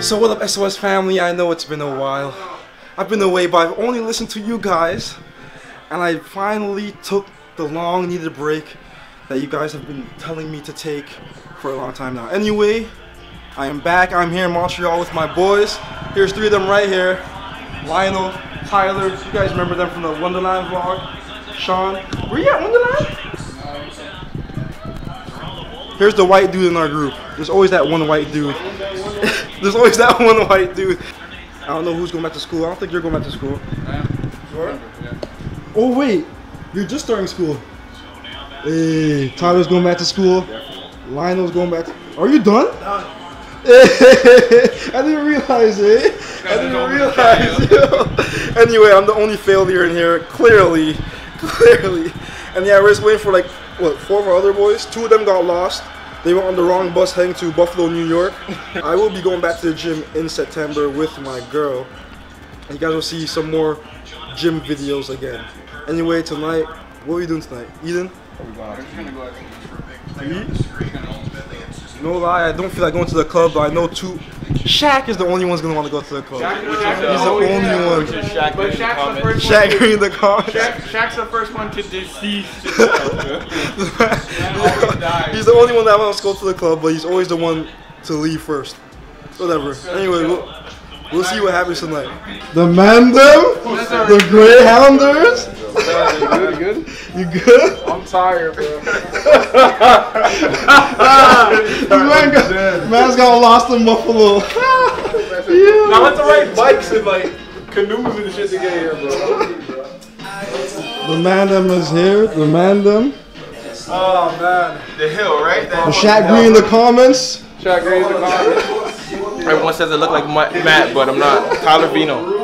So what up, SOS family? I know it's been a while. I've been away, but I've only listened to you guys, and I finally took the long needed break that you guys have been telling me to take for a long time now. Anyway, I am back. I'm here in Montreal with my boys. Here's three of them right here. Lionel, Tyler, you guys remember them from the Wonderland vlog. Sean, were you at Wonderland? Here's the white dude in our group. There's always that one white dude. There's always that one white dude. I don't know who's going back to school. I don't think you're going back to school. I am. Sure? Oh wait, you're just starting school. Hey, Tyler's going back to school. Lionel's going back to... Are you done? Done. I didn't realize it. I didn't realize. Anyway, I'm the only failure in here, clearly. And yeah, we're just waiting for like, what, four of our other boys. Two of them got lost. They were on the wrong bus heading to Buffalo, New York. I will be going back to the gym in September with my girl. You guys will see some more gym videos again. Anyway, tonight, what are we doing tonight? Eden? No lie, I don't feel like going to the club, but I know two. Shaq is the only one's gonna want to go to the club. He's the only one. But Shaq's the first one to decease. He's the only one that wants to go to the club, but he's always the one to leave first. Whatever. Anyway, we'll see what happens tonight. The Mandem, the Greyhounders. You good? I'm tired, bro. Man's got lost in Buffalo. Now I have to ride bikes and like canoes and shit to get here, bro. The Mandem is here. The Mandem. Oh man, the hill, right? The Shaq Green in the comments. Shaq Green in the comments. Everyone says I look like Matt, but I'm not. Tyler Vino.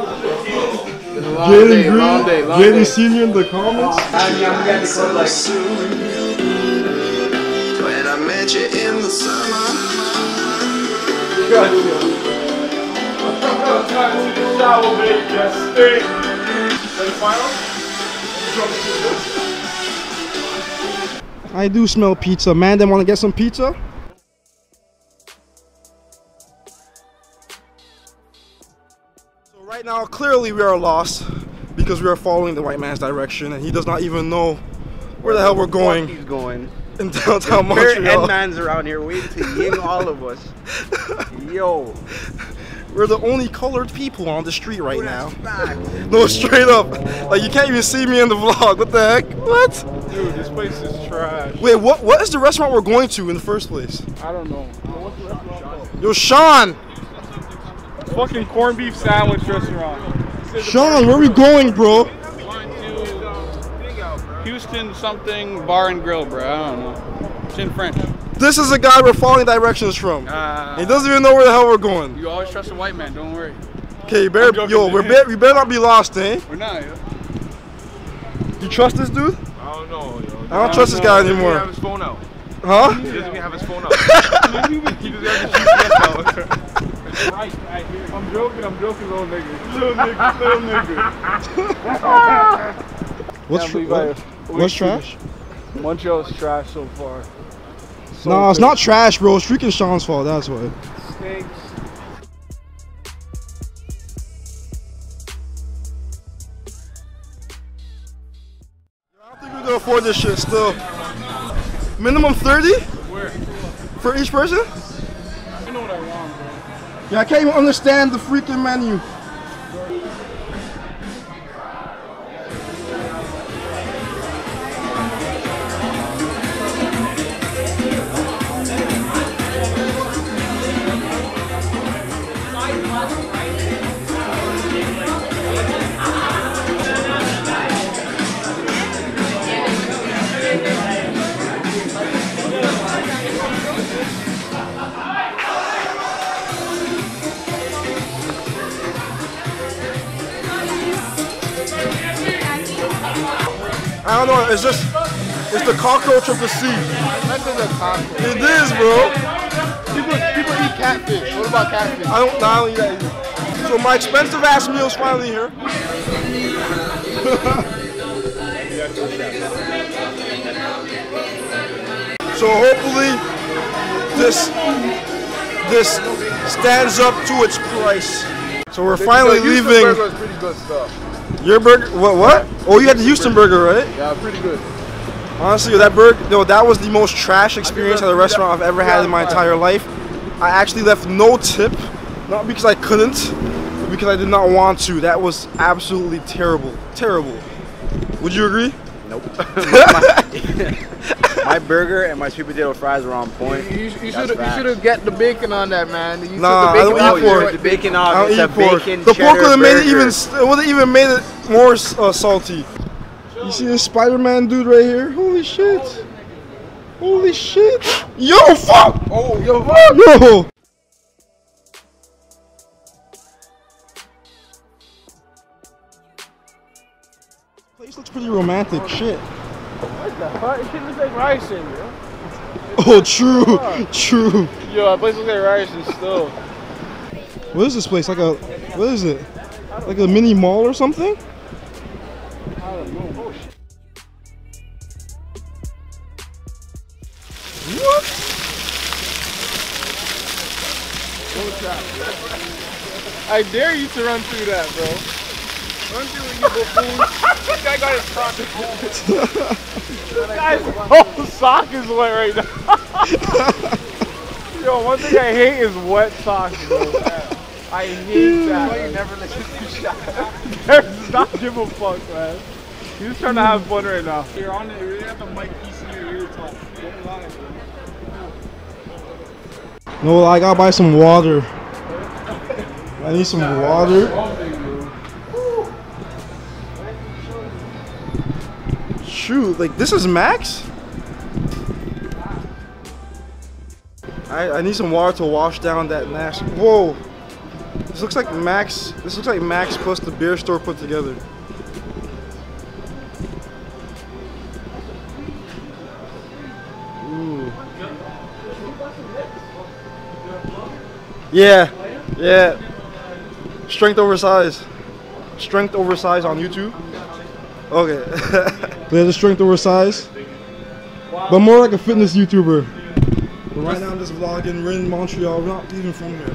Jaden Senior in the comments. When I met you in the summer. I do smell pizza, man. They want to get some pizza? Right now, clearly we are lost because we are following the white man's direction, and he does not even know where the hell we're going. He's going in downtown Montreal. Ed man's around here waiting to ying all of us. Yo, we're the only colored people on the street right now. Back. No, straight up, like you can't even see me in the vlog. What the heck? What? Dude, this place is trash. Wait, what is the restaurant we're going to in the first place? I don't know. What's the restaurant? Yo, Sean. Fucking corned beef sandwich restaurant. Sean, where are we going, bro? Houston something bar and grill, bro. I don't know. It's in French. This is a guy we're following directions from. He doesn't even know where the hell we're going. You always trust a white man. Don't worry. Okay, we better not be lost, eh? We're not. Yo. You trust this dude? I don't know. Yo. I don't trust this guy anymore. He doesn't have his phone out. Huh? He doesn't even have his phone out. He doesn't have his GPS out. I'm joking, little nigga. Little nigga. What's trash? Montreal's trash so far. So nah, it's not trash, bro. It's freaking Sean's fault, that's why. Stinks. I don't think we can afford this shit still. Minimum 30? Where? For each person? You know what I want. Yeah, I can't even understand the freaking menu. I don't know, it's the cockroach of the sea. That is a cockroach. It is, bro. People eat catfish. What about catfish? I don't eat that either. So my expensive ass meal is finally here. So hopefully this this stands up to its price. So we're finally leaving. Houston burger is pretty good stuff. Your burger? What? Oh, you had the Houston burger, right? Yeah, pretty good. Honestly, that burger, no, that was the most trash experience at a restaurant I've ever had in my entire life. I actually left no tip, not because I couldn't, but because I did not want to. That was absolutely terrible, terrible. Would you agree? Nope. My burger and my sweet potato fries were on point. You should have got the bacon on that, man. You nah, the bacon I don't eat pork. The bacon off. It's a bacon cheddar burger. The pork would have made it even made it more salty. You see this Spider-Man dude right here? Holy shit! Holy shit! Yo, fuck! Oh, yo, fuck! Yo! Place looks pretty romantic, shit. What the fuck? It looks like Ryerson, bro. Oh, true, true. Yo, that place looks like Ryerson still. What is this place? Like a, what is it? Like a mini mall or something? I don't know. Oh, shit. What? I dare you to run through that, bro. Run through it, you buffoon. This guy got his sock is wet. This guy's whole sock is wet right now. Yo, one thing I hate is wet socks, bro. I hate that. Why you never listen to that? Stop giving a fuck, man. He's just trying to have fun right now. You're on it. You really have the mic piece in your ear talk. Don't lie. No, I gotta buy some water. I need some water. Shoot, like this is max? I need some water to wash down that nasty. Whoa. This looks like Max. This looks like Max plus the beer store put together. Ooh. Yeah, yeah. strengthOVERsize. strengthOVERsize on YouTube. Okay. There's a strengthOVERsize, but more like a fitness YouTuber. But right now, I'm just vlogging. We're in Montreal. We're not even from here.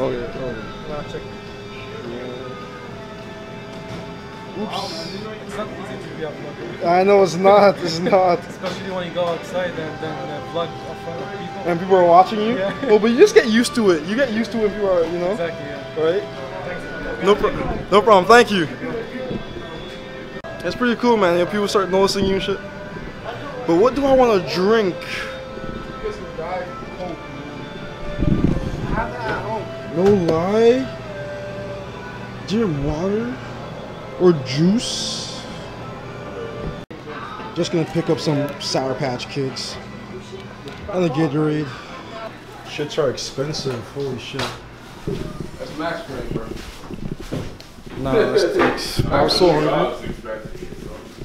Oh yeah, oh yeah. Oops. I know it's not, it's not. Especially when you go outside and vlog of people. And people are watching you? Yeah. Well, but you just get used to it. You get used to it if you are, you know? Exactly, yeah. Right? No problem, thank you. That's pretty cool, man. You know, people start noticing you and shit. But what do I want to drink? No lie, dear water or juice. Just gonna pick up some Sour Patch Kids and a Gatorade. Shits are expensive. Holy shit. That's max price, bro. Nah, that's six. I was so hungry.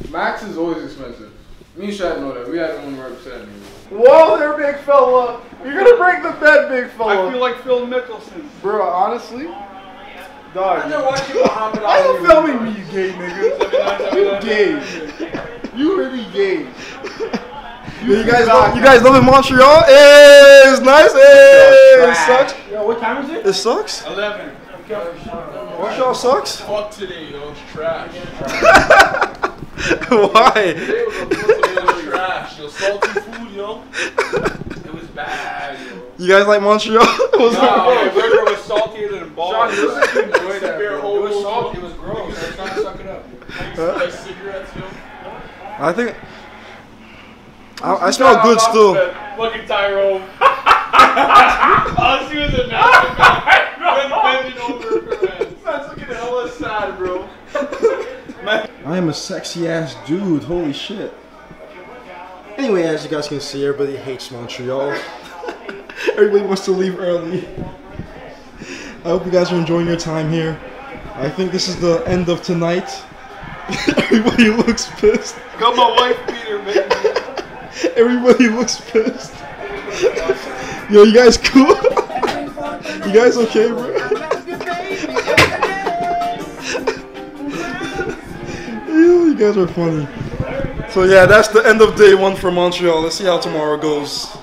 Max is always expensive. Me and Shad know that. We haven't even represented anymore. Whoa there, big fella. You're gonna break the bed, big fella. I feel like Phil Mickelson. Bro, honestly? Dog. Why are you filming me, you gay nigga? You gay. You really gay. You guys live in Montreal? Hey, it's nice. Hey, it sucks. Yo, what time is it? It sucks? 11. Montreal sucks? Fuck today, yo. It's trash. Why? Today was supposed to be trash, yo. Salty food, yo. It was bad, yo. You guys like Montreal? No, the burger was saltier than balls. It was salty. It was gross. I was trying to suck it up. Like cigarettes, yo. I think I smell good still. Fucking Tyrone. All she was a nasty man. That's looking hella sad, bro. I am a sexy ass dude, holy shit. Anyway, as you guys can see, everybody hates Montreal. Everybody wants to leave early. I hope you guys are enjoying your time here. I think this is the end of tonight. Everybody looks pissed. Got my wife beater, man. Everybody looks pissed. Yo, you guys cool? You guys okay, bro? You guys are funny. So yeah, that's the end of day 1 for Montreal. Let's see how tomorrow goes.